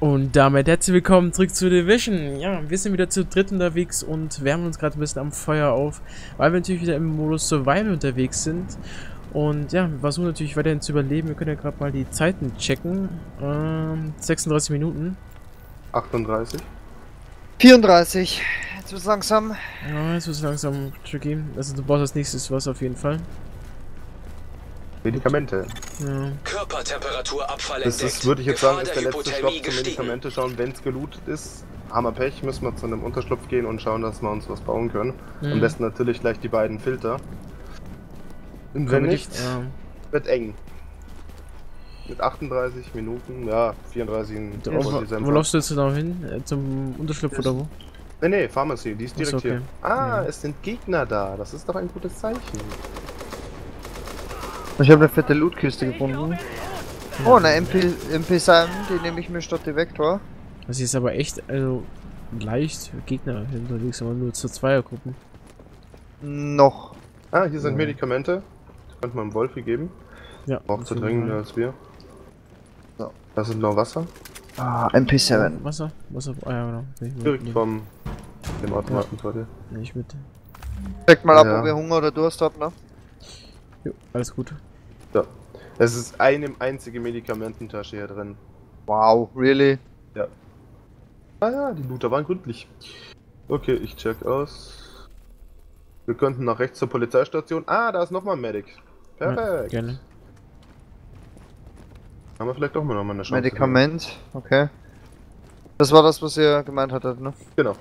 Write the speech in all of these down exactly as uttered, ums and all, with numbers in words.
Und damit herzlich willkommen zurück zu Division. Ja, wir sind wieder zu dritt unterwegs und wärmen uns gerade ein bisschen am Feuer auf, weil wir natürlich wieder im Modus Survival unterwegs sind. Und ja, wir versuchen natürlich weiterhin zu überleben. Wir können ja gerade mal die Zeiten checken. Ähm, sechsunddreißig Minuten. achtunddreißig. vierunddreißig. Jetzt wird's langsam. Ja, jetzt wird's langsam tricky. Also du brauchst als nächstes was auf jeden Fall. Medikamente. Ja. Körpertemperaturabfall entdeckt. Das, das würde ich jetzt Gefahr sagen, ist der, der letzte Stopp zum Medikamente schauen. Wenn es gelootet ist, haben wir Pech, müssen wir zu einem Unterschlupf gehen und schauen, dass wir uns was bauen können. Mhm. Am besten natürlich gleich die beiden Filter. Und wenn nicht, nicht ja. Wird eng. Mit achtunddreißig Minuten, ja, vierunddreißig in der Wo, wo läufst du jetzt genau hin? Äh, zum Unterschlupf ist, oder wo? Ne, ne, Pharmacy, die ist direkt ist okay. Hier. Ah, ja. Es sind Gegner da, das ist doch ein gutes Zeichen. Ich habe eine fette Lootkiste gefunden. Oh, eine M P sieben, die nehme ich mir statt die Vector. Das ist aber echt, also leicht Gegner unterwegs, aber nur zu Zweiergruppen. Noch. Ah, hier sind ja. Medikamente. Das könnte man dem Wolfi geben. Ja. Braucht zu dringender als wir. So. Da sind noch Wasser. Ah, M P sieben. Wasser? Wasser? Ah, ja, genau. Mit, Direkt nee. vom dem Automaten ja. Nicht mit. Checkt mal ab, ja. ob ihr Hunger oder Durst habt, ne? Jo, alles gut. Ja. Es ist eine einzige Medikamententasche hier drin. Wow, really? Ja. Ah ja, die Looter waren gründlich. Okay, ich check aus. Wir könnten nach rechts zur Polizeistation. Ah, da ist nochmal ein Medic. Perfekt. Ja, gerne. Haben wir vielleicht auch mal nochmal eine Chance. Medikament, okay. Das war das, was ihr gemeint hattet, ne? Genau.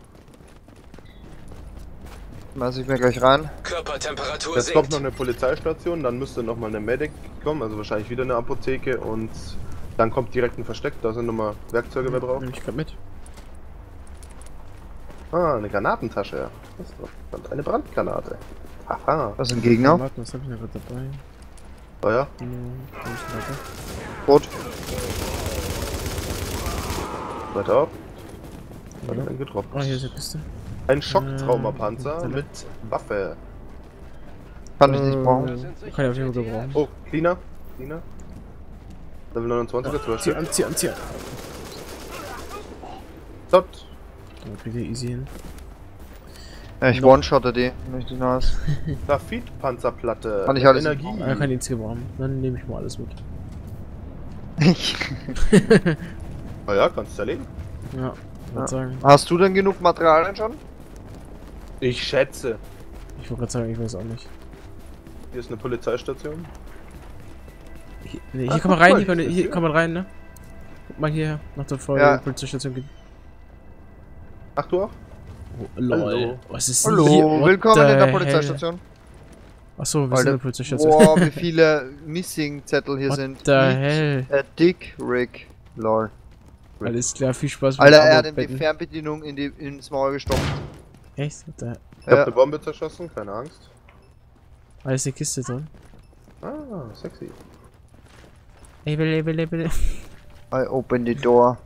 Maß ich mir gleich rein. Körpertemperatur Jetzt sinkt. Kommt noch eine Polizeistation, dann müsste noch mal eine Medic kommen, also wahrscheinlich wieder eine Apotheke und dann kommt direkt ein Versteck, da sind nochmal Werkzeuge mehr drauf. Nehm ich grad mit. Ah, eine Granatentasche. Das ist eine Brandgranate. Haha. Was sind Gegner? Warte, was hab ich da gerade dabei? Feuer? Ja. Rot. Weiter auf. Weiter ja. Getroffen. Ah, oh, hier ist eine Piste. Ein Schocktraumapanzer äh, mit Waffe. Kann ich nicht brauchen. Äh, kann ich auf jeden Fall brauchen. Oh, Cleaner. Cleaner. Level neunundzwanzig dazu. Oh, zieh an, zieh an, zieh an. Dort. Dann kriegt ihr easy hin. Ja, ich no. one-shotte die. Möchte ich noch was. Graphitpanzerplatte. Kann ich alles Energie. Ich kann nichts gebrauchen. Dann nehme ich mal alles mit. Na ja, kannst du erleben. Ja, ja. Sagen. Hast du denn genug Materialien schon? Ich schätze. Ich wollte gerade sagen, ich weiß auch nicht. Hier ist eine Polizeistation. Hier, nee, hier ah, kann man rein, hier kann, hier kann man rein, ne? Guck mal hier, nach der Folge ja. Polizeistation geht. Ach du auch? Oh, lol. Hallo. Was ist Hallo. Hier? What Willkommen in der Polizeistation. Achso, wir sind in der Polizeistation. Boah, wie viele Missing-Zettel hier What sind. What the hell? Äh, Dick Rick. Lol. Alles klar, viel Spaß. Alter, er hat in die Fernbedienung in die, ins Maul gestopft. Echt? Ich ja. hab eine Bombe zerschossen, keine Angst. Ah, ist eine Kiste drin. Ah, sexy. Label, label, label. I open the door.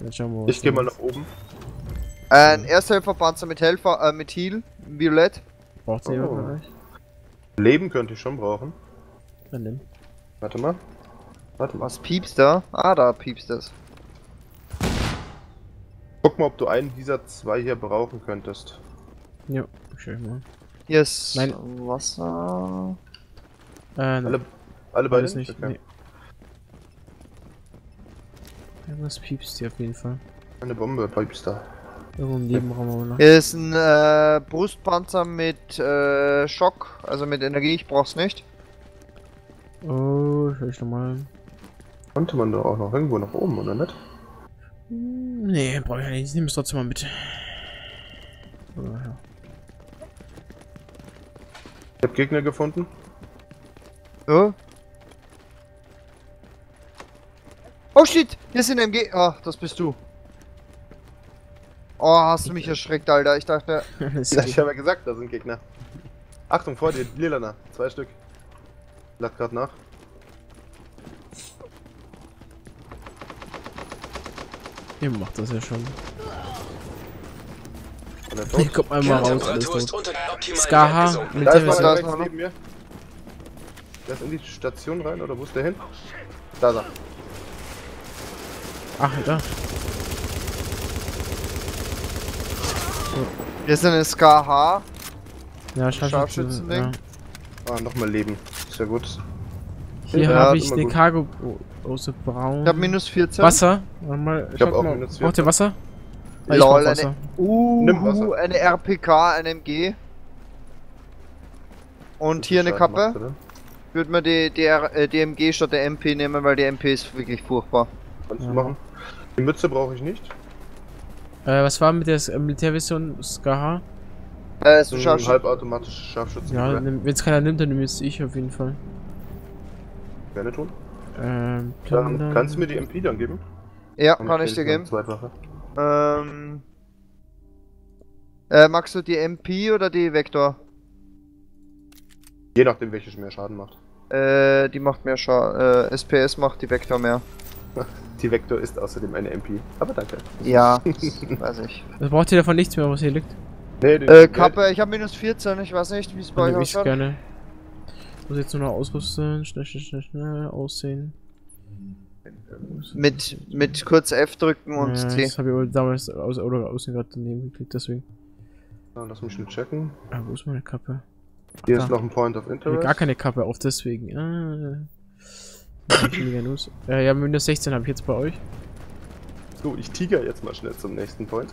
wir, ich geh mal nach oben. Ein Ersthelferpanzer mit Helfer, äh, mit Heal, Violett. Braucht sie oh. Leben könnte ich schon brauchen. Dann nimm. Warte mal. Warte mal. Was piepst da? Ah, da piepst das. Guck mal, ob du einen dieser zwei hier brauchen könntest. Ja, schön mal. Yes. Nein. Wasser. Äh, nein. Alle, alle beides nicht. Okay. Nee. Irgendwas piepst hier auf jeden Fall. Eine Bombe piepst da. Irgendwo im Nebenraum oder? Hier ist ein äh, Brustpanzer mit äh, Schock, also mit Energie, ich brauch's nicht. Oh, ich nochmal. Konnte man da auch noch irgendwo nach oben, oder nicht? Nee, brauche ich ja nicht. Ich nehme es trotzdem mal mit. Oh, ja. Ich hab Gegner gefunden. Oh. Oh shit! Hier sind M G. Ach, das bist du. Oh, hast du mich erschreckt, Alter. Ich dachte. Ich habe ja gesagt, da sind Gegner. Achtung, vor dir, Lilaner. Zwei Stück. Lack grad nach. Ihr macht das ja schon. Ich komm einmal raus. S K H mit der Virostatica neben mir. Der ist in die Station rein, oder wo ist der hin? Da, da. Ach, da. Hier ist eine S K H. Ja, Scharfschützen-Ding. Ja. Ah, nochmal Leben. Ist ja gut. Hier ja, habe ich eine Cargo große Braun. Ich hab minus vierzehn. Wasser. Mal, ich, ich hab auch mal. minus vierzehn. Braucht ihr Wasser? Ah, Lol, Wasser. Eine, uh, Nimm Wasser. Eine R P K, eine M G. Und hier eine Kappe. Macht, ich würde mir die, die äh, D M G statt der M P nehmen, weil die M P ist wirklich furchtbar. Kannst du machen. Die Mütze brauche ich nicht. Äh, was war mit der äh, Militärversion S K H? Äh, so ein halbautomatisches Scharfschützen. Ja, wenn es keiner nimmt, dann müsste ich auf jeden Fall. Gerne tun. Ähm, dann kannst du mir die M P dann geben? Ja, kann, kann ich dir geben. Zweitwache. Ähm. Äh, magst du die M P oder die Vector? Je nachdem, welches mehr Schaden macht. Äh, die macht mehr Schaden. Äh, S P S macht die Vector mehr. Die Vector ist außerdem eine M P. Aber danke. Ja, weiß ich. Das braucht ihr davon nichts mehr, was hier liegt. Nee, den äh, Kappe, ich habe minus vierzehn, ich weiß nicht, wie es bei euch aussieht. Gerne. Ich muss jetzt nur noch ausrüsten, schnell, schnell, schnell, schnell, aussehen. Mit, mit kurz F drücken und ja, C. Das habe ich damals aus oder aussehen gerade daneben geklickt, deswegen. Ja, lass mich schon checken. Ah, wo ist meine Kappe? Ach, hier da ist noch ein Point of Interest. Gar keine Kappe auf, deswegen. Ah. äh, ja, minus sechzehn habe ich jetzt bei euch. So, ich tiger jetzt mal schnell zum nächsten Point.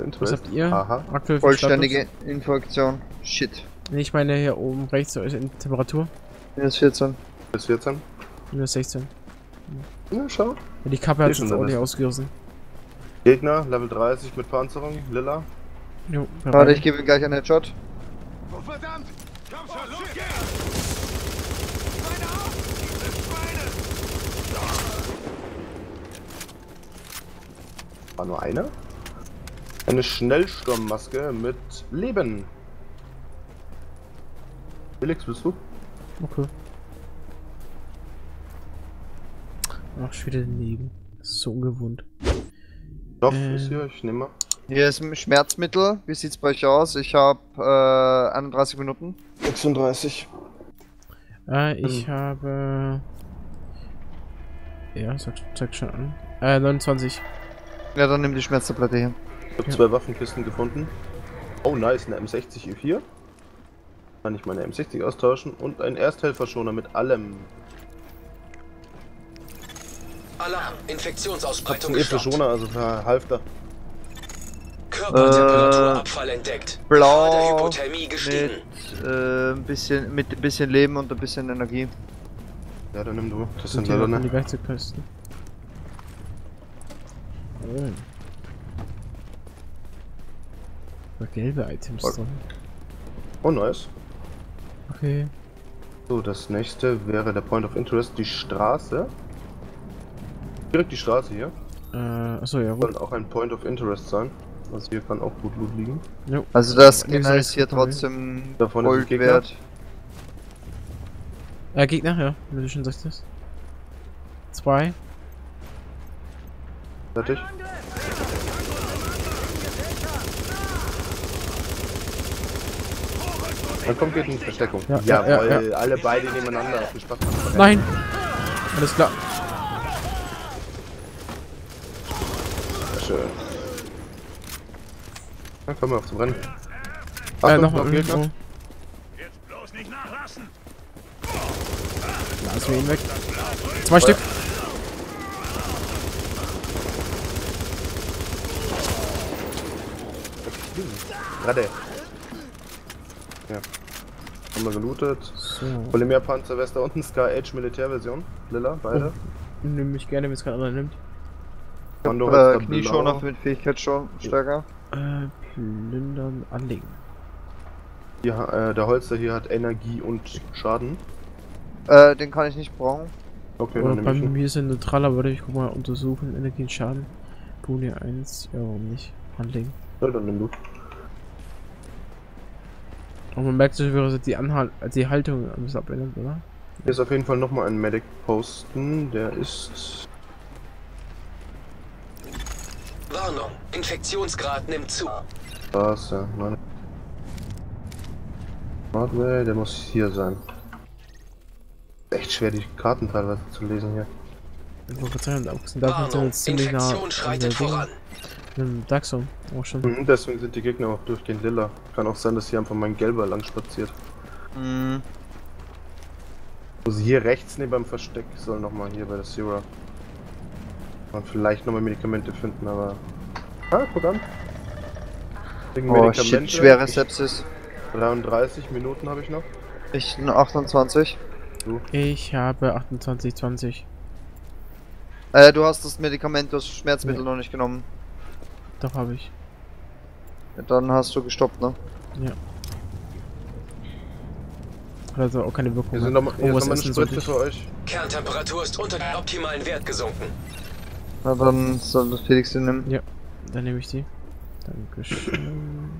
Interest. Was habt ihr? Aha. Aktuell vollständige Infektion. Shit. Nee, ich meine hier oben rechts ist in Temperatur. minus vierzehn. minus vierzehn. minus sechzehn. Ja, ja schau. Ja, die Kappe hat uns ordentlich ausgerissen. Gegner, Level dreißig mit Panzerung, lila. Jo, warte, ich gebe ihm gleich einen Headshot. Oh, verdammt! Komm schon, los geht's! War nur eine. Eine Schnellsturmmaske mit Leben. Felix, bist du? Okay. Ach, schon wieder daneben. Das ist so ungewohnt. Doch, äh. ist hier, ich nehme mal. Hier ist ein Schmerzmittel. Wie sieht's bei euch aus? Ich habe äh, einunddreißig Minuten. sechsunddreißig. Äh, ich hm. habe... Ja, zeigt zeig schon an. Äh, neunundzwanzig. Ja, dann nimm die Schmerztablette hier. Ich habe ja. zwei Waffenkisten gefunden. Oh nice, eine M sechzig E vier. Kann ich meine M sechzig austauschen und ein Ersthelferschoner mit allem. Alarm, Infektionsausbreitung gestoppt. Schoner, also verhalfter. Körpertemperaturabfall äh, entdeckt. Blau der Hypothermie gestiegen. Mit, äh, ein bisschen, mit ein bisschen Leben und ein bisschen Energie. Ja, dann nimm du. Das sind leider nicht. Oh. Da gelbe Items drin. Oh, nice. Okay. So, das nächste wäre der Point of Interest, die Straße. Direkt die Straße hier. Äh, achso, ja, gut. Soll auch ein Point of Interest sein. Also hier kann auch gut Loot liegen. Jo. Also das Gegner ja, ist hier trotzdem davon Gold ist wert. Äh, Gegner, ja, wie du schon sagtest. Zwei. Fertig. Dann kommt geht in Versteckung. Ja, ja, ja, ja, ja. Alle beide nebeneinander. Viel Spaß. Nein! Alles klar. Sehr schön. Dann kommen wir auf zum Rennen. Achtung, äh, noch mal irgendwo. Noch. Jetzt bloß nicht nachlassen. Lass wir ihn weg. Zwei Stück. Gerade. Ja. Haben wir gelootet. So. Polymer Panzer West da unten, S K H Militärversion. Lilla, beide. Oh. Nimm mich gerne, wenn es kein anderer nimmt. Mando äh, Knie schon noch mit Fähigkeitsstärker. stärker. Äh, plündern, anlegen. Ja, äh, der Holster hier hat Energie und Schaden. Äh, den kann ich nicht brauchen. Okay, dann bei mir ist er neutral, aber würde ich guck mal untersuchen. Energie und Schaden. Boni eins, ja, warum nicht? Anlegen. Ja, dann nimm du. Und man merkt sich, dass die, Anhal die Haltung ein bisschen abändert, oder? Hier ist auf jeden Fall nochmal ein Medic posten, der ist... Warnung, Infektionsgrad nimmt zu. Das, ja, nein. Hardware, der muss hier sein. Echt schwer, die Karten teilweise zu lesen hier. Ich wollte gerade sagen, Dark Zone ist ziemlich nah an Dark Zone. Auch schon. Mhm, deswegen sind die Gegner auch durchgehend lila. Kann auch sein, dass hier einfach mal ein gelber lang spaziert. Mhm. Also hier rechts neben beim Versteck soll nochmal hier bei der Zero. Man vielleicht nochmal Medikamente finden, aber. Ah, guck an. Oh shit, schwere Sepsis. dreiunddreißig Minuten habe ich noch. Ich achtundzwanzig. Du? Ich habe achtundzwanzig, zwanzig. Äh, du hast das Medikament, das Schmerzmittel ja. noch nicht genommen. Doch, habe ich. Ja, dann hast du gestoppt, ne? Ja. Also auch keine Wirkung. Wir sind nochmal oh, eine Spritze für euch. Kerntemperatur ist unter den optimalen Wert gesunken. Na dann soll das Felix den nehmen. Ja, dann nehme ich die. Dankeschön.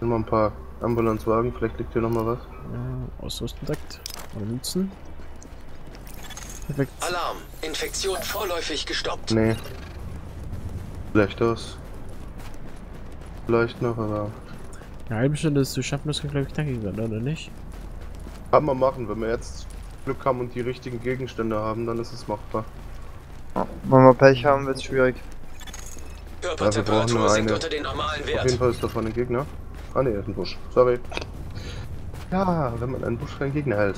Nimm mal ein paar Ambulanzwagen, vielleicht liegt hier nochmal was. Ja, Ausrüsten direkt. Oder Münzen. Perfekt. Alarm! Infektion vorläufig gestoppt. Nee. Vielleicht aus. Vielleicht noch, aber. Eine halbe Stunde ist zu schaffen, das kann glaube ich knackig sein, oder nicht? Kann man machen, wenn wir jetzt Glück haben und die richtigen Gegenstände haben, dann ist es machbar. Ja, wenn wir Pech haben, wird es schwierig. Körpertemperatur sinkt unter den normalen Wert. Auf jeden Fall ist davon ein Gegner. Ah ne, ist ein Busch. Sorry. Ja, wenn man einen Busch für einen Gegner hält.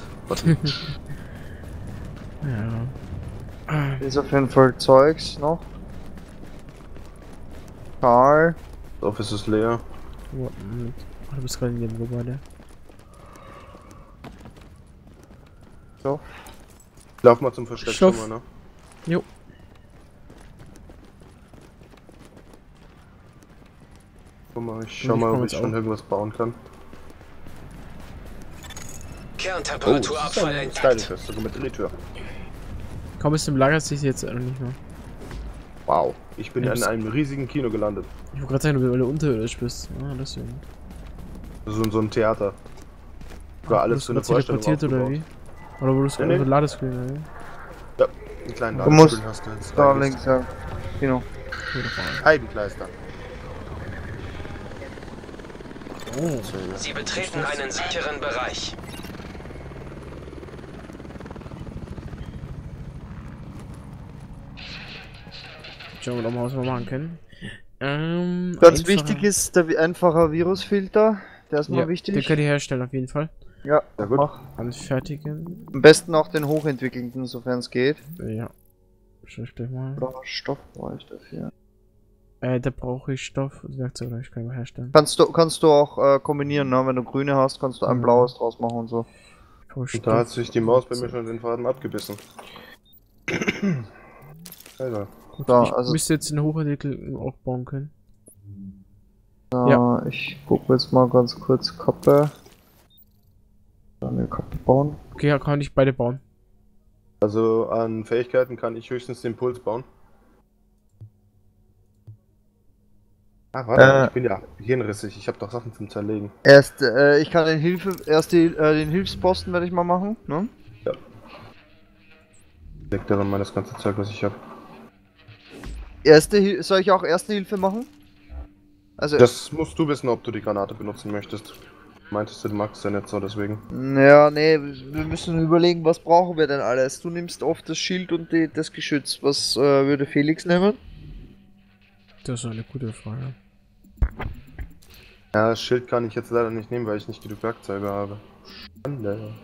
Ja. Ist auf jeden Fall Zeugs noch. Car. Das Office ist leer. Oh, du bist gerade in dem Wobei, der. So. Lauf mal zum Versteck schon mal, ne? Jo. Guck mal, ich schau mal, ob ich schon irgendwas bauen kann. Kerntemperaturabfall entdeckt. Sogar mit Drehtür. Kaum ist im Lager, sehe ich jetzt noch nicht mehr. Wow, ich bin ja, in einem riesigen Kino gelandet. Ich wollte gerade sagen, du bist unterirdisch bist. Ah, deswegen. So, so ein Theater. War ah, alles so eine Vorstellung oder wie? Oder wo du so ein Ladescreen oder wie? Ja, einen kleinen Ladescreen hast du jetzt. Da links, ja. Genau. Eibenkleister. Oh. Sie betreten einen sicheren Bereich. Schauen wir doch mal, was wir machen können. Ähm, Ganz wichtig ist der einfache Virusfilter. Der ist mal ja, wichtig. Den könnt ihr herstellen auf jeden Fall. Ja, ja gut. Anfertigen. Am besten auch den hochentwickelnden, sofern es geht. Ja. Ich mal. Stoff brauche ich dafür. Äh, da brauche ich Stoff und Werkzeuge, ich kann mal herstellen. Kannst du, kannst du auch äh, kombinieren, ne? Wenn du grüne hast, kannst du ein mhm. blaues draus machen und so. Und da hat sich die Maus bei mir schon den Faden abgebissen. Alter. Da, ich also müsste jetzt den Hochentwickelten auch bauen können. Da, ja, ich gucke jetzt mal ganz kurz Kappe. Dann eine Kappe bauen. Okay, ja, kann ich beide bauen. Also an Fähigkeiten kann ich höchstens den Puls bauen. Ach, warte, äh, ich bin ja hirnrissig, ich habe doch Sachen zum Zerlegen. Erst, äh, ich kann den Hilfe, erst die, äh, den Hilfsposten werde ich mal machen, ne? Ja. Ich leg daran mal das ganze Zeug, was ich habe. Erste, soll ich auch Erste Hilfe machen? Also das musst du wissen, ob du die Granate benutzen möchtest. Meintest du, du magst ja nicht so, deswegen. Ja, nee, wir müssen überlegen, was brauchen wir denn alles. Du nimmst oft das Schild und die, das Geschütz. Was äh, würde Felix nehmen? Das ist eine gute Frage. Ja, das Schild kann ich jetzt leider nicht nehmen, weil ich nicht genug Werkzeuge habe. Schande.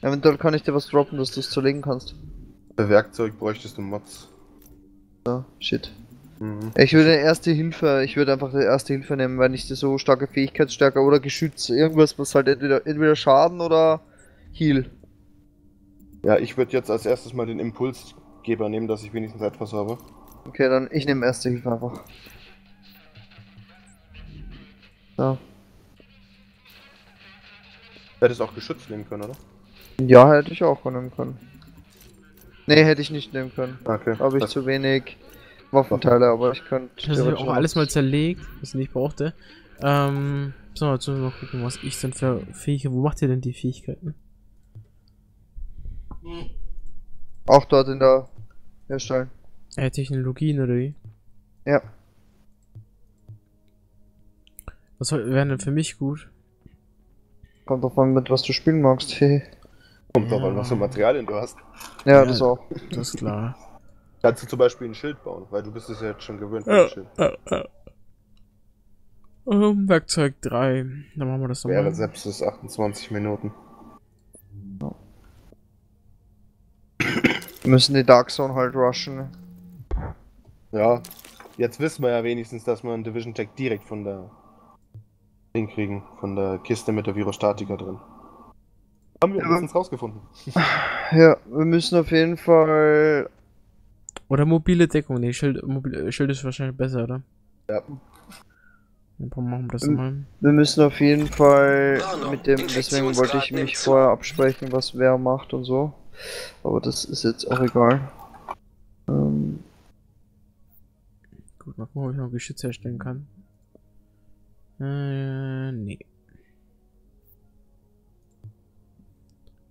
Eventuell kann ich dir was droppen, dass du es zerlegen kannst. Für Werkzeug bräuchtest du Mods. Ja, shit. Mhm. Ich würde erste Hilfe, ich würde einfach die erste Hilfe nehmen, weil nicht so starke Fähigkeitsstärke oder Geschütz, irgendwas, was halt entweder, entweder Schaden oder Heal. Ja, ich würde jetzt als erstes mal den Impulsgeber nehmen, dass ich wenigstens etwas habe. Okay, dann ich nehme erste Hilfe einfach. Ja. Du hättest auch Geschütz nehmen können, oder? Ja, hätte ich auch nehmen können. Ne, hätte ich nicht nehmen können. Okay. Habe ich zu wenig Waffenteile, aber ich könnte. Das habe ich auch alles mal zerlegt, was ich nicht brauchte. Ähm, so, jetzt müssen wir mal gucken, was ich denn für Fähigkeiten. Wo macht ihr denn die Fähigkeiten? Auch dort in der Herstellung. Äh, Technologien oder wie? Ja. Was wäre denn für mich gut? Kommt drauf an, mit was du spielen magst. Kommt doch an, was für Materialien du hast. Ja, ja, das auch. Das ist klar. Kannst du zum Beispiel ein Schild bauen, weil du bist es ja jetzt schon gewöhnt. Ja, Schild. Äh, äh. Um, Werkzeug drei. Dann machen wir das nochmal. Wäre selbst bis achtundzwanzig Minuten. Ja. Wir müssen die Dark Zone halt rushen. Ja, jetzt wissen wir ja wenigstens, dass wir einen Division Tag direkt von der Ding kriegen, von der Kiste mit der Virostatica drin. Haben wir ja wenigstens rausgefunden. Ja, wir müssen auf jeden Fall... Oder mobile Deckung, ne, Schild, mobile, Schild ist wahrscheinlich besser, oder? Ja. Dann machen wir das mal. Wir müssen auf jeden Fall mit dem, deswegen wollte ich mich vorher absprechen, was wer macht und so. Aber das ist jetzt auch egal. Ähm Gut, mal gucken, ob ich noch Geschütz herstellen kann. Äh, nee.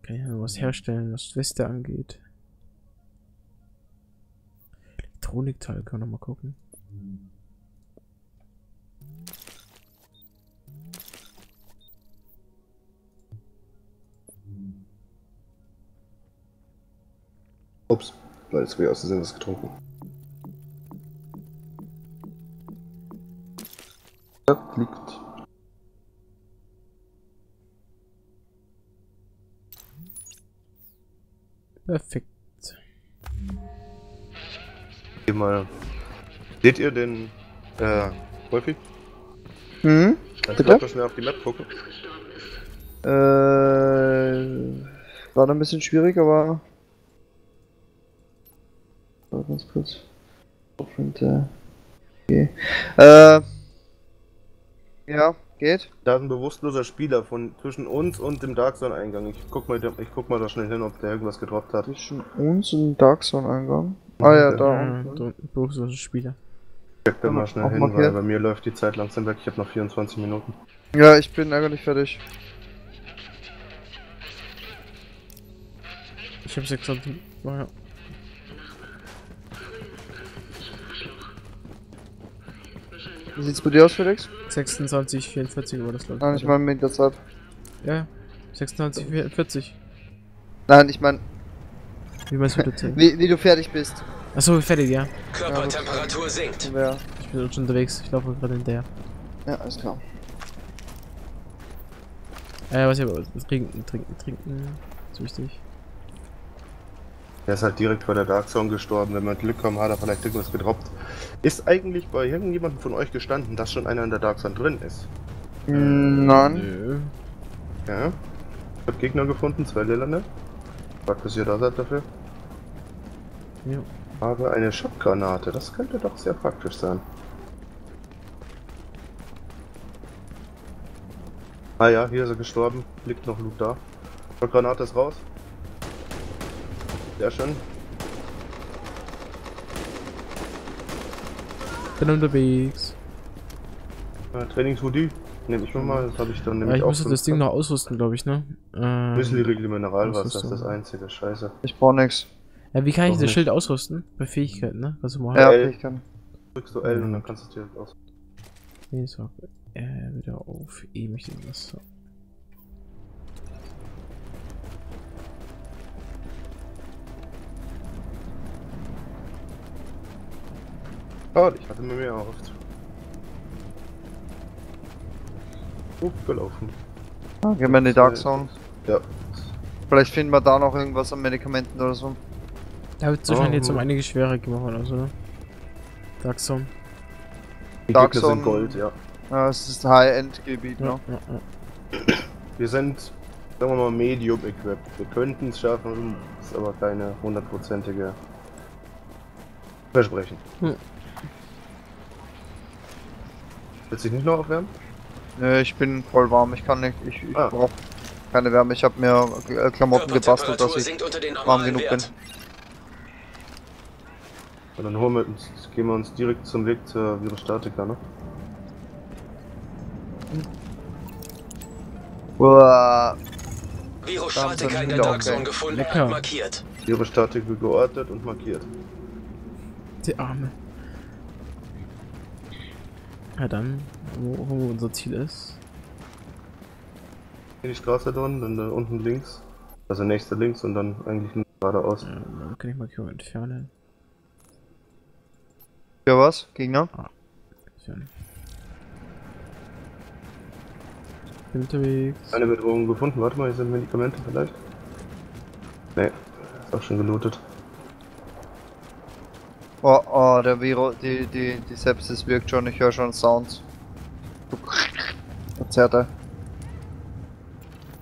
Kann ich noch was herstellen, was Weste angeht. Elektronikteil können wir noch mal gucken. Ups, weil es wäre aus dem Sinn was getrunken. Das liegt. Perfekt. Geh mal. Seht ihr den äh, Wolfi? Hm? Dann könnt ihr schnell auf die Map gucken. Äh. War da ein bisschen schwierig, aber. Ganz kurz. Okay. Äh. Ja, geht. Da ist ein bewusstloser Spieler von zwischen uns und dem Dark Zone Eingang. Ich guck mal, ich guck mal da schnell hin, ob der irgendwas gedroppt hat. Zwischen uns und dem Dark Zone Eingang? Ah mhm, ja, da unten. Äh, bewusstloser Spieler. Ich check da mal schnell hin, markiert. Weil bei mir läuft die Zeit langsam weg. Ich habe noch vierundzwanzig Minuten. Ja, ich bin eigentlich fertig. Ich habe sechsundzwanzig. Oh, ja. Wie sieht's bei dir aus, Felix? sechsundzwanzig vierundvierzig war das, glaube ich. Nein, ich meine mit der Zeit. Ja, sechsundzwanzig vierundvierzig. Nein, ich meine... Wie meinst du das? wie, wie du fertig bist. Achso, fertig, ja. Körpertemperatur ja, sinkt. Ja. Ich bin schon unterwegs, ich laufe gerade hinterher. Ja, alles klar. Äh, was ich aber... Trinken, trinken, trinken. Das ist wichtig. Er ist halt direkt vor der Dark Zone gestorben. Wenn wir Glück haben, hat er vielleicht irgendwas gedroppt. Ist eigentlich bei irgendjemandem von euch gestanden, dass schon einer in der Dark Zone drin ist? Nein. Nö. Ja. Ich hab Gegner gefunden, zwei Lilane. Fragt, dass ihr da seid dafür. Ja. Aber eine Schockgranate, das könnte doch sehr praktisch sein. Ah ja, hier ist er gestorben. Liegt noch Loot da. Schockgranate ist raus. Ja, schon. Bin unterwegs. Ja, Trainings-Hoodie nehme ich mal, das habe ich dann nämlich ja, ich auch. Ich muss das Ding noch ausrüsten, glaube ich, ne? Ähm, müssen die Riegel Mineralwasser, das ist das einzige, scheiße. Ich brauche nichts. Ja, wie kann ich, ich das Schild ausrüsten? Bei Fähigkeiten, ne? Was du mal ja, Fähigkeiten. Drückst du L und dann kannst du es direkt ausrüsten. Nee, so. Äh, wieder auf E möchte ich das so. Oh, ich hatte mir mehr erhofft. Oh, gelaufen. Ah, gehen wir in die Dark Zone. Ja. Vielleicht finden wir da noch irgendwas an Medikamenten oder so. Da wird es wahrscheinlich jetzt um einige schwerer gemacht oder so, ne? Dark Zone. Die Dark Zone sind Gold, ja. Ja, es ist High-End-Gebiet, ne? Ja, ja, ja. Wir sind, sagen wir mal, medium-equipped. Wir könnten es schaffen, ist aber keine hundertprozentige Versprechen. Hm. Willst du dich nicht noch aufwärmen? Nö, ich bin voll warm, ich kann nicht, ich, ich ah. brauche keine Wärme, ich habe mir Klamotten gebastelt, dass ich warm genug Wert. bin. Ja, dann holen wir uns, gehen wir uns direkt zum Weg zur Virostatica, ne? Boah. Virostatica in der Dark Zone gefunden und ja. markiert. Virostatica geortet und markiert. Die Arme. Ja dann, wo, wo unser Ziel ist. In die Straße drin, dann da unten links. Also nächster links und dann eigentlich nur geradeaus. Ja, dann kann ich mal Q entfernen. Ja, was? Gegner? Ah. Schön. Ich bin unterwegs. Eine Bedrohung gefunden. Warte mal, hier sind Medikamente vielleicht. Ne, ist auch schon gelootet. Oh, oh, der Viro, die, die, die Sepsis wirkt schon, ich höre schon Sounds. Verzerrte.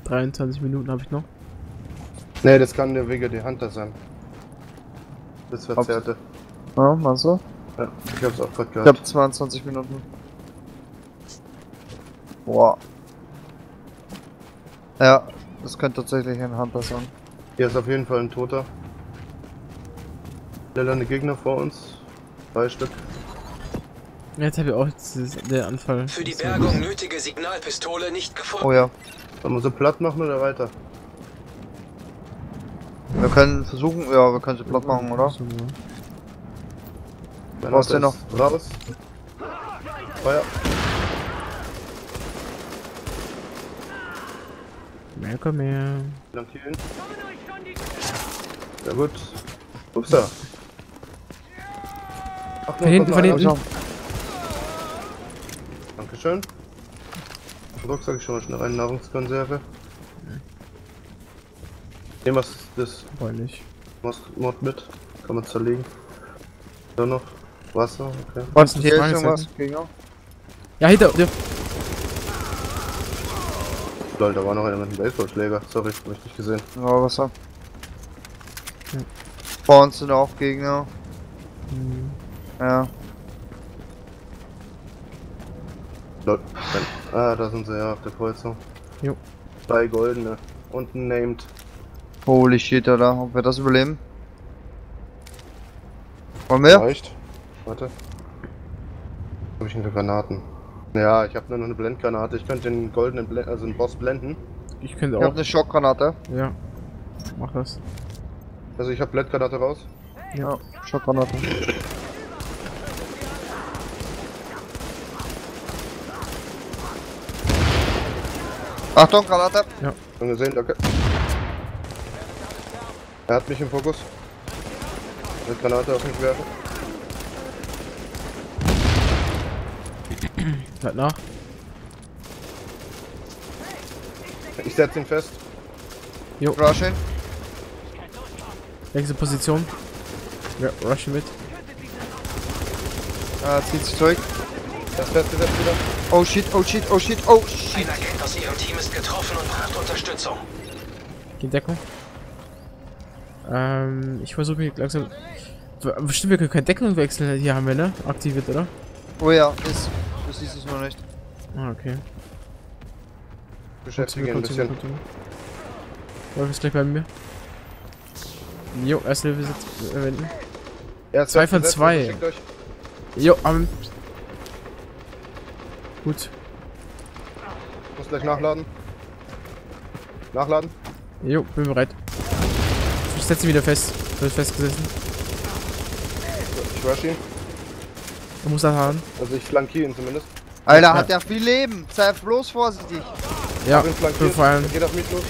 dreiundzwanzig Minuten habe ich noch. Ne, das kann der Wege der Hunter sein. Das verzerrte. Ja, mal so. Ja, ich hab's auch gerade gehört. Ich hab zweiundzwanzig Minuten. Boah. Ja, das könnte tatsächlich ein Hunter sein. Hier ist auf jeden Fall ein Toter. Da landen Gegner vor uns. Drei Stück. Jetzt habe ich auch dieses, der Anfall. Für die Bergung nötige Signalpistole nicht gefunden. Oh ja. Sollen wir sie platt machen oder weiter? Wir können versuchen, ja, wir können sie platt machen, oder? Was denn noch? Raus. Feuer. Mehr, komm her. Ja gut. Ups da. Ach, von hinten, von hinten. Dankeschön. Rucksack ist schon mal schnell rein, Nahrungskonserve. Nehmen wir das Mord mit. Kann man zerlegen. Da noch. Wasser, okay. Was ist hier irgendwas? Ja, hinter dir. Lol, da war noch einer mit dem Baseballschläger. Sorry, hab ich nicht gesehen. Ja, Wasser. Ja. Vor uns sind auch Gegner. Mhm. Ja. Lol. Ah, da sind sie ja auf der Kreuzung. Jo. Drei goldene. Und ein Named. Holy shit, Alter. Ob wir das überleben? Wollen wir? Reicht. Warte. Hab ich nur Granaten? Ja, ich hab nur noch eine Blendgranate. Ich könnte den goldenen Blend, also den Boss blenden. Ich könnte auch. Ich hab eine Schockgranate. Ja. Mach das. Also ich hab Blendgranate raus. Ja, Schockgranate. Achtung, Granate! Ja. Schon gesehen, danke. Er hat mich im Fokus. Mit Granate auf mich werfen. Halt nach. Ich setze ihn fest. Jo. Rush ihn. Nächste Position. Ja, rush ihn mit. Ah, zieht sich zurück. Das fährt wieder. Oh shit, oh shit, oh shit, oh shit. Ein Agent aus ihrem Team ist getroffen und braucht Unterstützung. Die Deckung. Ähm, ich versuche mich langsam. Bestimmt, wir können keine Deckung wechseln. Hier haben wir, ne? Aktiviert, oder? Oh ja, ist. Du siehst es noch nicht. Ah, okay. Beschäftige ein bisschen. Wolf ist gleich bei mir. Jo, erste Hilfe verwenden. Zwei von zwei. Jo, am. Gut. Ich muss gleich nachladen. Nachladen. Jo, bin bereit. Ich setze ihn wieder fest. Du bist festgesessen. Ich rush ihn. Du musst das haben. Also ich flankiere ihn zumindest. Alter, ja. Hat ja viel Leben. Sei bloß vorsichtig. Ja, vor allem. Geht auf mich los.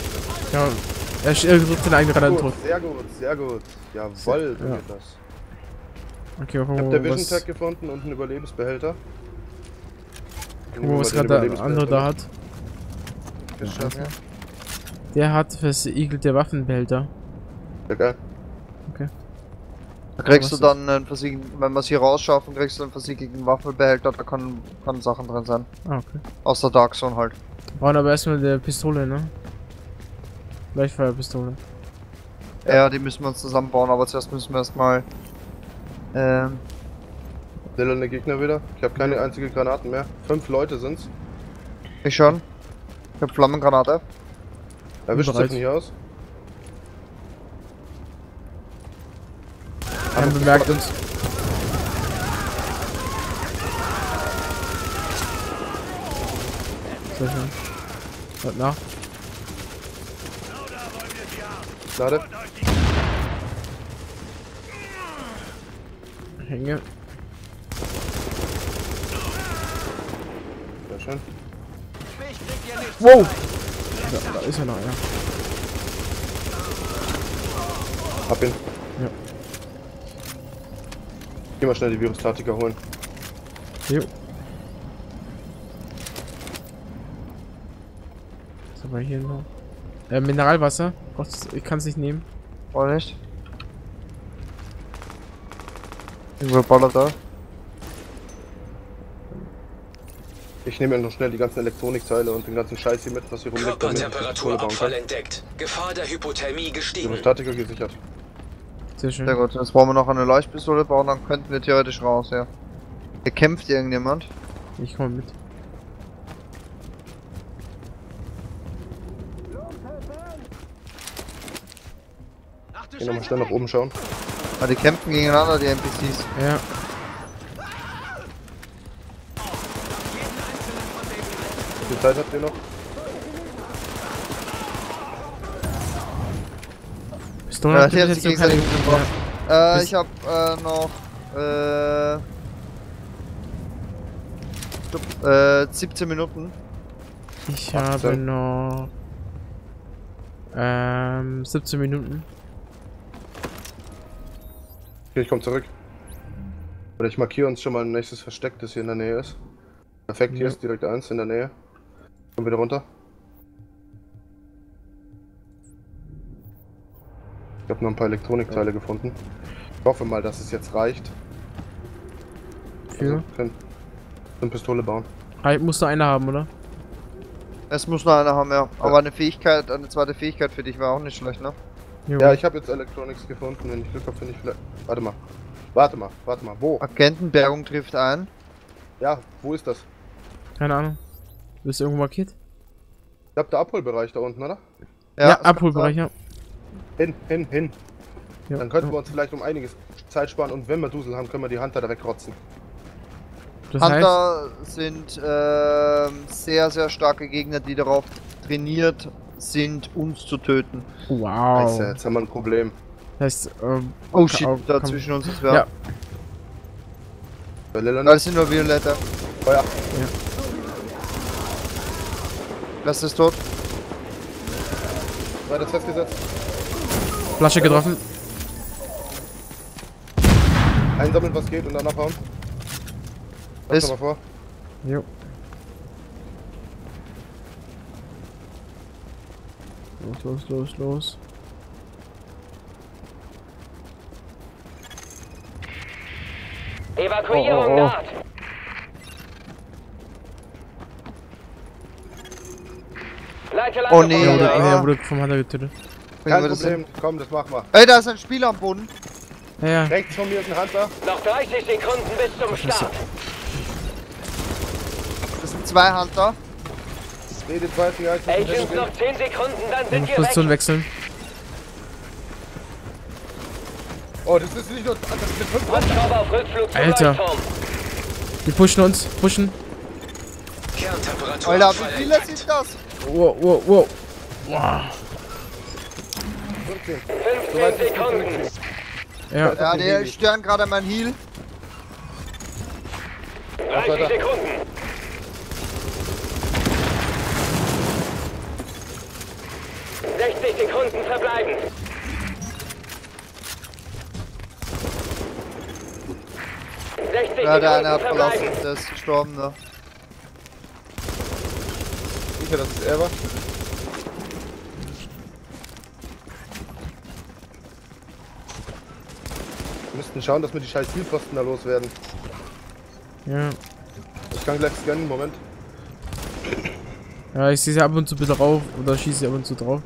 Ja, er drückt den eigenen Radar tot. Sehr gut, sehr gut. Jawoll, du ja. Geht das. Okay, ich hab der Vision Tag gefunden und einen Überlebensbehälter. Gucken, was gerade der andere da hat. Geschossen. Ja, der hat versiegelte Waffenbehälter. Ja, geil. Okay. Kriegst du dann einen versiegelten, wenn wir es hier rausschaffen, kriegst du einen versiegelten Waffenbehälter, da kann, kann Sachen drin sein. Ah, okay. Aus der Dark Zone halt. Waren aber erstmal der Pistole, ne? Leichtfeuerpistole. Ja, ja, die müssen wir uns zusammenbauen, aber zuerst müssen wir erstmal. Ähm. Lillende Gegner wieder. Ich habe keine einzige Granaten mehr. Fünf Leute sind's. Ich schon. Ich hab Flammengranate. Erwischt sich nicht aus. Er bemerkt uns. Sehr schön. Halt nach. Lade. Hänge. Sehr schön. Wow! Da, da ist ja noch einer. Hab ihn. Ja. Geh mal schnell die Virostatica holen. Jo. Was haben wir hier noch? Äh, Mineralwasser. Ich kann es nicht nehmen. Auch nicht. Irgendwo ballert da. Ich nehme ja noch schnell die ganzen Elektronikteile und den ganzen Scheiß hier mit, was hier rumliegt. Körpertemperaturabfall entdeckt. Gefahr der Hypothermie gestiegen. Virostatica gesichert. Sehr schön. Sehr gut, jetzt brauchen wir noch eine Leuchtpistole bauen, dann könnten wir theoretisch raus, ja. Hier kämpft irgendjemand. Ich komme mit. Geh nochmal schnell nach oben schauen. Ah, die kämpfen gegeneinander, die N P Cs. Ja. Wie viel Zeit habt ihr noch? Bist du noch? Ja, ich jetzt jetzt keine... ja. Äh, ich hab äh, noch äh, Stupp, äh, siebzehn Minuten. Ich achtzehn. Habe noch ähm, siebzehn Minuten. Okay, ich komm zurück. Oder ich markiere uns schon mal ein nächstes Versteck, das hier in der Nähe ist. Perfekt, ja. Hier ist direkt eins in der Nähe. Komm wieder runter. Ich habe noch ein paar Elektronikteile ja. gefunden. Ich hoffe mal, dass es jetzt reicht. Für? Also, eine Pistole bauen. Ah, muss da einer haben, oder? Es muss noch einer haben, ja. ja. Aber eine Fähigkeit, eine zweite Fähigkeit für dich war auch nicht schlecht, ne? Jo. Ja, ich habe jetzt Electronics gefunden. Wenn ich Glück habe, finde ich vielleicht... Warte mal. Warte mal, warte mal. Wo? Agentenbergung trifft ein. Ja, wo ist das? Keine Ahnung. Du bist irgendwo markiert? Ich hab der Abholbereich da unten, oder? Ja, ja Abholbereich, ja. Hin, hin, hin. Ja. Dann könnten wir uns vielleicht um einiges Zeit sparen und wenn wir Dusel haben, können wir die Hunter da wegrotzen. Das Hunter heißt? Sind äh, sehr, sehr starke Gegner, die darauf trainiert sind, uns zu töten. Wow. Scheiße, jetzt haben wir ein Problem. Das heißt, ähm, oh shit, da zwischen uns ist wer. Ja. Da sind nur Violette. Feuer. Ja. Ja. Das ist tot. Weiter festgesetzt. Flasche ja. getroffen. Einsammeln, was geht, und dann abhauen. Ist mal vor. Jo. Los, los, los, los. Evakuierung oh, oh, oh. naht. Leiche, Leiche, oh nee, er wurde, ah. wurde vom Hunter getötet. Kein Problem, das komm, das machen wir. Ey, da ist ein Spieler am Boden. Ja, ja. Rechts von mir ist ein Hunter. Noch dreißig Sekunden bis zum Start. Das sind zwei Hunter. Agents, noch zehn Sekunden, dann sind wir Position wechseln. Oh, das ist nicht nur... Das sind fünf Hubschrauber auf Rückflug zum Leuchtturm. Die pushen uns, pushen. Alter, wie viele sind das? Wow, wow, wow. Wow. fünfzehn Sekunden. Ja, ja die stören gerade mein Heal. dreißig Sekunden. sechzig Sekunden verbleiben. sechzig ja, der eine hat verlassen, der ist gestorben da. Sicher, dass es er war? Wir müssten schauen, dass wir die scheiß Zielpfosten da loswerden. Ja. Ich kann gleich scannen, Moment. Ja, ich sehe sie ab und zu ein bisschen rauf, oder schieße sie ab und zu drauf.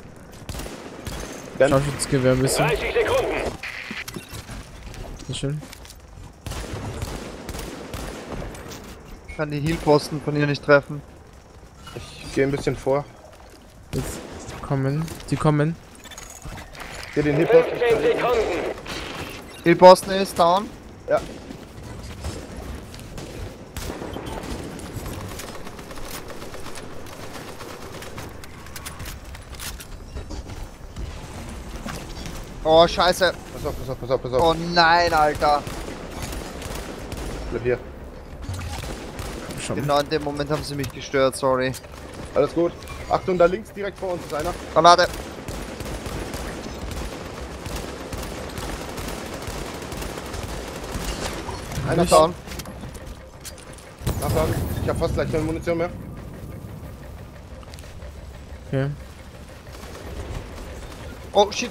Scharfschutzgewehr ein bisschen. dreißig Sekunden. Sehr schön. Ich kann die Healposten von ihr nicht treffen. Ich gehe ein bisschen vor. Jetzt kommen. Sie kommen. Geh den Healposten. Healposten ist down. Ja. Oh, scheiße. Pass auf, pass auf, pass auf, pass auf. Oh nein, Alter. Bleib hier. Schon. Genau in dem Moment haben sie mich gestört, sorry. Alles gut. Achtung, da links direkt vor uns ist einer. Granate. Einer down. Nachladen. Ich hab fast gleich keine Munition mehr. Okay. Oh shit.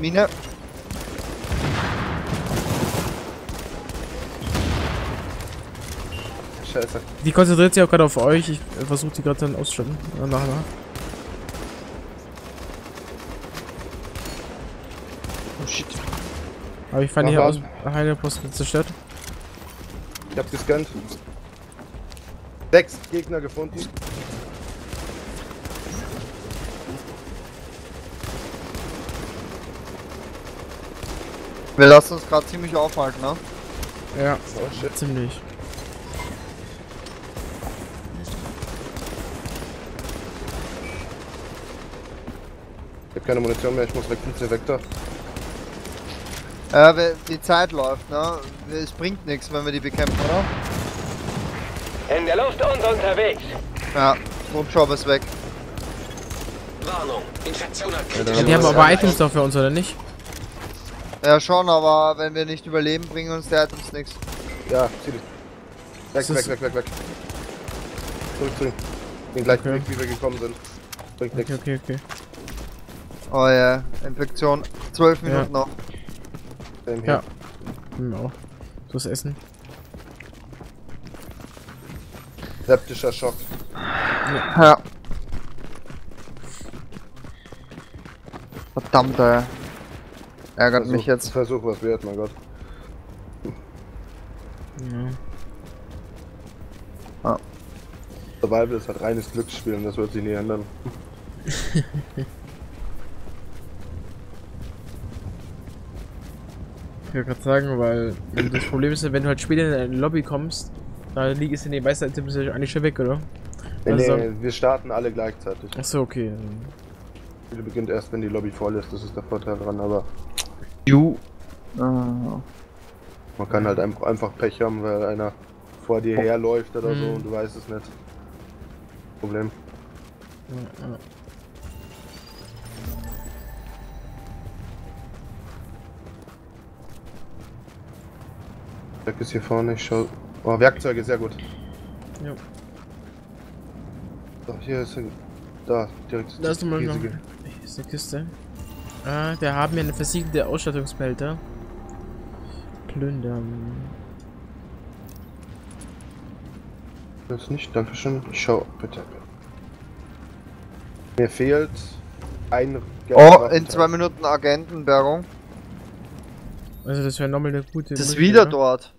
Mine. Scheiße. Die konzentriert sich auch gerade auf euch. Ich äh, versuche die gerade dann auszuschalten. Nach, nach. Oh shit. Aber ich fand hier aus Heileposten zerstört. Ich hab's gescannt. Sechs Gegner gefunden. Wir lassen uns gerade ziemlich aufhalten, ne? Ja, oh shit. Ziemlich. Ich hab keine Munition mehr, ich muss weg mit dem Vector. Ja, die Zeit läuft, ne? Es bringt nichts, wenn wir die bekämpfen, oder? In der Luft und unterwegs. Ja, Hubschrauber ist weg. Warnung, Infektion hat kritisch. Ja, die haben aber Items doch für uns, oder nicht? Ja schon, aber wenn wir nicht überleben, bringen uns der Items nichts. Ja, zieh dich. Weg, weg, weg, weg, weg. Zurück, zurück. Den gleichen Weg, wie wir gekommen sind. Bringt nichts. Okay, okay, okay. Oh ja, Infektion. Zwölf Minuten noch. Ja. Genau. Du hast Essen. Septischer Schock. Ja. Ja. Verdammt, ey. Ärgert versuch, mich jetzt. Versuch was wert, mein Gott. Ja. Ah. Survival ist halt reines Glücksspiel und das wird sich nie ändern. Ich kann gerade sagen, weil das Problem ist, wenn du halt später in eine Lobby kommst, da liegt es in den weißen Tipps ja eigentlich schon weg, oder? Nee, also, nee, wir starten alle gleichzeitig. Achso, okay. Die beginnt erst, wenn die Lobby voll ist, das ist der Vorteil dran, aber... Ju. Ah. Man kann halt einfach Pech haben, weil einer vor dir herläuft oder hm. so und du weißt es nicht. Problem. Ja, ja. Werkzeug ist hier vorne, ich schau. Oh, Werkzeuge, sehr gut. Ja. So, hier ist ein. Da, direkt. Da ist nochmal noch. Hier ist eine Kiste. Ah, da haben wir eine versiegelte Ausstattungsbehälter. Plündern. Das nicht, dankeschön. Ich schau, bitte. Mir fehlt ein. Oh, in zwei Minuten Agentenbergung. Also, das wäre nochmal eine gute. Das ist wieder dort.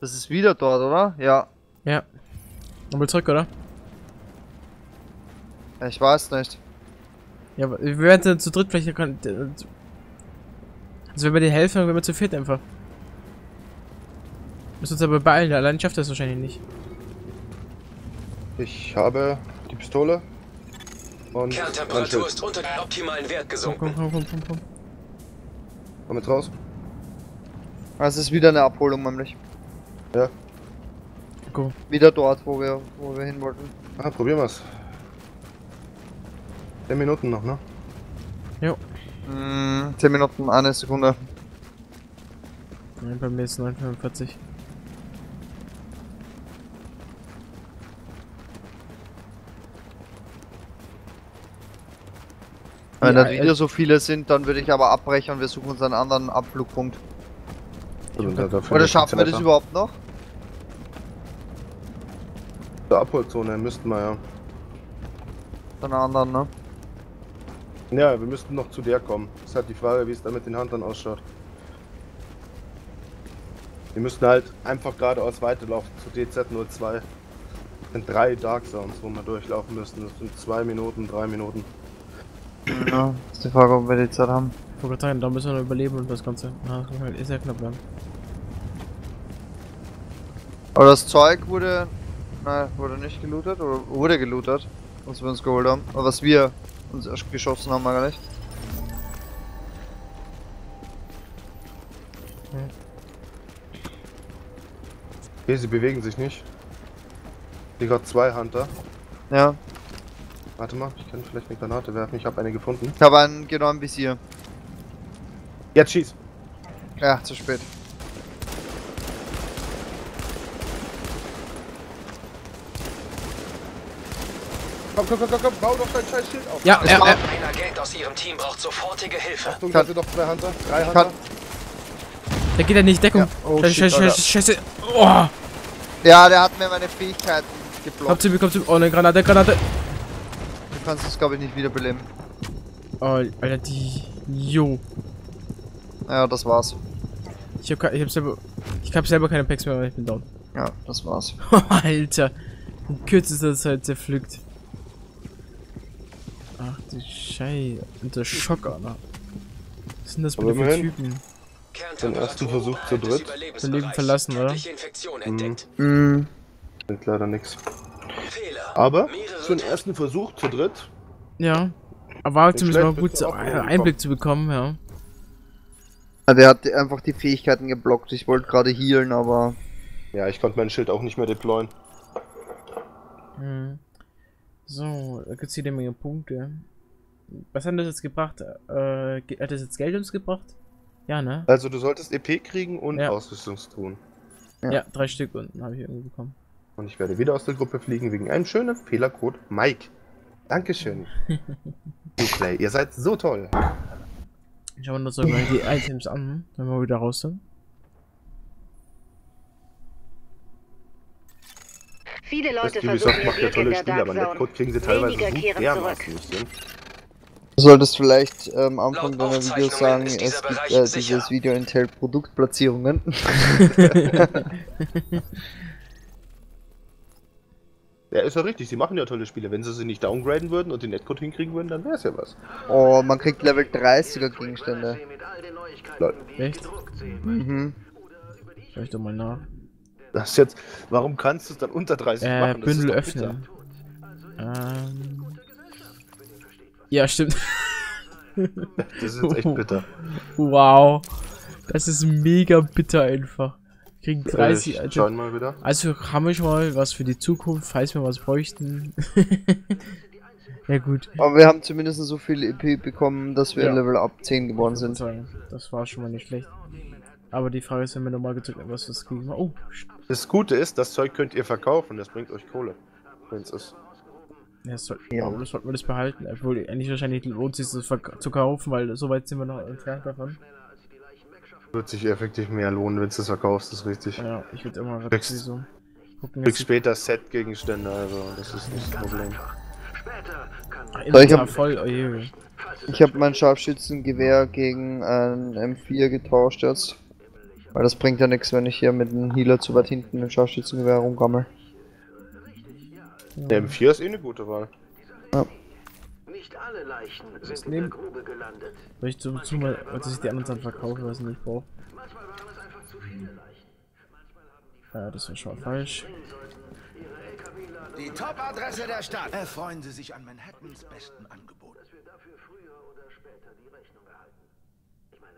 Das ist wieder dort, oder? Ja. Ja. Nochmal zurück, oder? Ich weiß nicht. Ja, aber wir werden dann zu dritt vielleicht... Können, also wenn wir dir helfen, dann werden wir zu viert einfach. Müssen uns aber beeilen, allein schafft das wahrscheinlich nicht. Ich habe die Pistole. Und Kerntemperatur ist unter den optimalen Wert gesunken. Komm, komm, komm, komm, komm. Komm jetzt raus. Es ist wieder eine Abholung, nämlich. Ja. Go. Wieder dort, wo wir, wo wir hin wollten. Ah, probieren wir's. zehn Minuten noch, ne? Jo. Mm, zehn Minuten, eine Sekunde. Nein, bei mir ist neun Komma fünfundvierzig. Wenn ja, das wieder so viele sind, dann würde ich aber abbrechen und wir suchen uns einen anderen Abflugpunkt. Oder, oder schaffen wir das überhaupt noch? Zur Abholzone müssten wir ja. Von einer anderen, ne? Ja, wir müssten noch zu der kommen. Ist halt die Frage, wie es da mit den Huntern ausschaut. Wir müssten halt einfach geradeaus weiterlaufen zu D Z null zwei. Das sind drei Dark Zones, wo wir durchlaufen müssen. Das sind zwei Minuten, drei Minuten. Ja, ist die Frage, ob wir die Zeit haben. Ich wollte sagen, da müssen wir noch überleben und das Ganze. Na, das kann halt eh sehr knapp werden. Aber das Zeug wurde... Nein, wurde nicht gelootet oder wurde gelootet, was wir uns geholt haben. Aber was wir uns geschossen haben, wir gar nicht. Hm. Okay, sie bewegen sich nicht. Die gerade zwei Hunter. Ja. Warte mal, ich kann vielleicht eine Granate werfen. Ich habe eine gefunden. Ich habe einen genommen bis hier. Jetzt schieß! Ja, zu spät. Komm, komm, komm, komm, komm, bau doch dein scheiß Schild auf. Ja, ja, ja. Ein Agent aus ihrem Team braucht sofortige Hilfe. Achtung, da sind noch zwei Hunter, drei Hunter. Der geht ja nicht in Deckung. Ja. Oh, scheiße, shit, scheiße, scheiße. Oh. Ja, der hat mir meine Fähigkeiten geblockt. Kommt zu mir, kommt zu mir. Oh, eine Granate, Granate. Du kannst das, glaube ich, nicht wiederbeleben. Oh, Alter, die... Jo. Ja, das war's. Ich hab, ich hab selber... Ich hab selber keine Packs mehr, weil ich bin down. Ja, das war's. Alter. In kürzester Zeit zerpflückt. Ach du Scheiße. Und der Schock, Alter. Was sind das bitte für Typen? Den ersten Versuch zu dritt. Den Leben verlassen, oder? Mhm. Mhm. Sind leider nix. Aber so einen ersten Versuch zu dritt. Ja. Aber war zumindest mal gut, einen Einblick zu bekommen, ja. Der hat einfach die Fähigkeiten geblockt. Ich wollte gerade healen, aber... Ja, ich konnte mein Schild auch nicht mehr deployen. Hm. So, da gibt's jede Menge Punkte. Was hat das jetzt gebracht? Äh, hat das jetzt Geld uns gebracht? Ja, ne? Also du solltest E P kriegen und ja. Ausrüstungstruhen. Ja. Ja, drei Stück unten habe ich irgendwie bekommen. Und ich werde wieder aus der Gruppe fliegen wegen einem schönen Fehlercode Mike. Dankeschön. Play, ihr seid so toll. Schauen wir uns doch mal die Items an, wenn wir wieder raus sind. Viele Leute versuchen macht ja tolle Spiele, aber den Code kriegen sie teilweise so dermaßen nicht hin. Du solltest vielleicht am ähm, Anfang deiner Videos sagen, es gibt, äh, dieses Video enthält Produktplatzierungen. Ja, ist ja richtig, sie machen ja tolle Spiele. Wenn sie sie nicht downgraden würden und den Netcode hinkriegen würden, dann wäre es ja was. Oh, man kriegt Level dreißiger Gegenstände. Leute. Echt? Mhm. Schau ich doch mal nach. Das jetzt, warum kannst du es dann unter dreißig äh, machen? Das Bündel öffnen. Ähm. Ja, stimmt. Das ist jetzt echt bitter. Wow. Das ist mega bitter einfach. Kriegen dreißig, äh, also, mal wieder. Also haben wir schon mal was für die Zukunft, falls wir was bräuchten. Ja gut. Aber wir haben zumindest so viel E P bekommen, dass wir ja. Level Up zehn geworden sind. Sagen. Das war schon mal nicht schlecht. Aber die Frage ist, wenn wir nochmal gezückt haben, was das kriegen wir. Oh. Das Gute ist, das Zeug könnt ihr verkaufen, das bringt euch Kohle. Wenn es ist. Ja, das soll, ja. Aber das sollten wir das behalten. Obwohl, eigentlich wahrscheinlich lohnt es sich das zu kaufen, weil so weit sind wir noch entfernt davon. Wird sich effektiv mehr lohnen, wenn du es verkaufst, ist richtig. Ja, ich würde immer was so gucken. Kriegst später Set-Gegenstände, also das ist nicht das Problem. So, ich habe ich hab mein Scharfschützengewehr gegen ein M vier getauscht jetzt. Weil das bringt ja nichts, wenn ich hier mit einem Healer zu weit hinten mit dem Scharfschützengewehr rumgammel. Ja. Der M vier ist eh eine gute Wahl. Ja. Nicht alle Leichen sind in der Grube gelandet. Soll ich zum zu mal, dass ich die anderen dann verkaufe, was ich nicht brauche? Manchmal waren es einfach zu viele Leichen. Manchmal haben die Frauen ja, das war schon falsch. Die Top-Adresse der Stadt. Erfreuen Sie sich an Manhattans besten Angebot. Dass wir dafür früher oder später die Rechnung erhalten. Ich meine,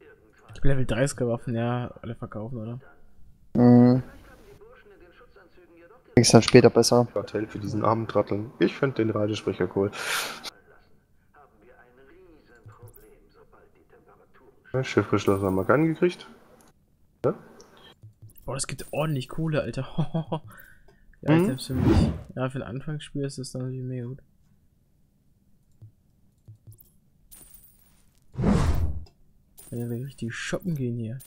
irgendwann. Ich bin Level dreißiger Waffen, ja, alle verkaufen, oder? Mhm. Ist dann später besser. Kartell für diesen armen Tratteln. Ich finde den Radesprecher cool. Ja, Schiffbeschlossen haben wir gar nicht gekriegt. Ja? Boah, das gibt ordentlich Kohle, Alter. Ja, mhm. Items für mich. Ja, für den Anfangsspiel ist das natürlich mega gut. Wenn wir richtig shoppen gehen hier.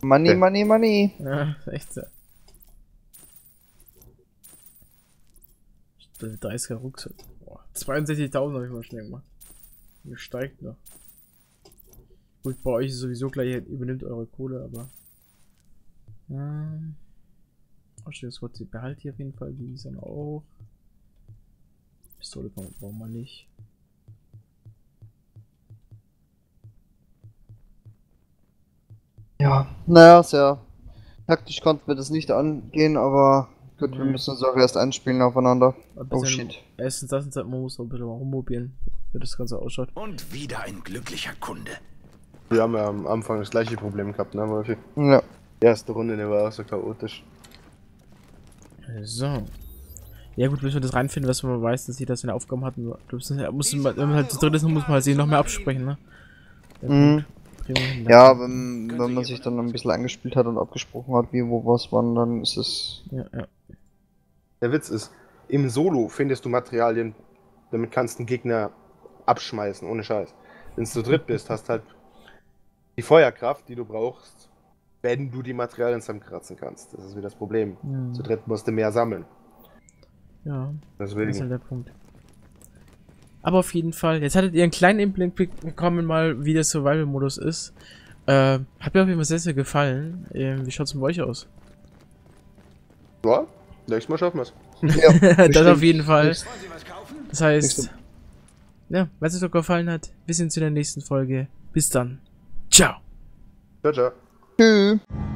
Money, okay. Money, money. Ja, echt so. dreißiger Rucksack. zweiundsechzigtausend habe ich mal schnell gemacht. Mir steigt noch. Gut, bei euch ist sowieso gleich, ihr übernimmt eure Kohle, aber. Ähm. Oh, das Wort, behalte ich auf jeden Fall, die sind auch. Pistole brauchen wir nicht. Ja, naja, sehr. Taktisch konnten wir das nicht angehen, aber. Gut, wir müssen uns auch erst einspielen aufeinander. Oh shit. Erstens, das ist halt, man muss auch ein bisschen mal rumprobieren, wie das Ganze ausschaut. Und wieder ein glücklicher Kunde. Wir haben ja am Anfang das gleiche Problem gehabt, ne, Murphy? Ja. Die erste Runde, die war auch so chaotisch. So. Ja gut, müssen wir das reinfinden, was man weiß, dass sie das in der Aufgabe hatten. Wenn man halt zu dritt ist, muss man halt sie noch mehr absprechen, ne? Ja, mhm. Ja, wenn, wenn man sich dann ein bisschen angespielt hat und abgesprochen hat, wie, wo, was, wann, dann ist es... Ja, ja. Der Witz ist, im Solo findest du Materialien, damit kannst du einen Gegner abschmeißen, ohne Scheiß. Wenn du zu dritt bist, hast halt die Feuerkraft, die du brauchst, wenn du die Materialien zusammenkratzen kannst. Das ist wieder das Problem. Ja. Zu dritt musst du mehr sammeln. Ja, deswegen. Das ist halt der Punkt. Aber auf jeden Fall, jetzt hattet ihr einen kleinen Einblick bekommen, mal wie der Survival-Modus ist. Äh, hat mir auf jeden Fall sehr, sehr gefallen. Äh, wie schaut es bei euch aus? Ja, nächstes Mal schaffen wir es. Ja, das auf jeden Fall. Wollen Sie was kaufen? Das heißt, ja, wenn es euch gefallen hat, wir sehen uns in der nächsten Folge. Bis dann. Ciao. Ciao, ciao. Tschüss.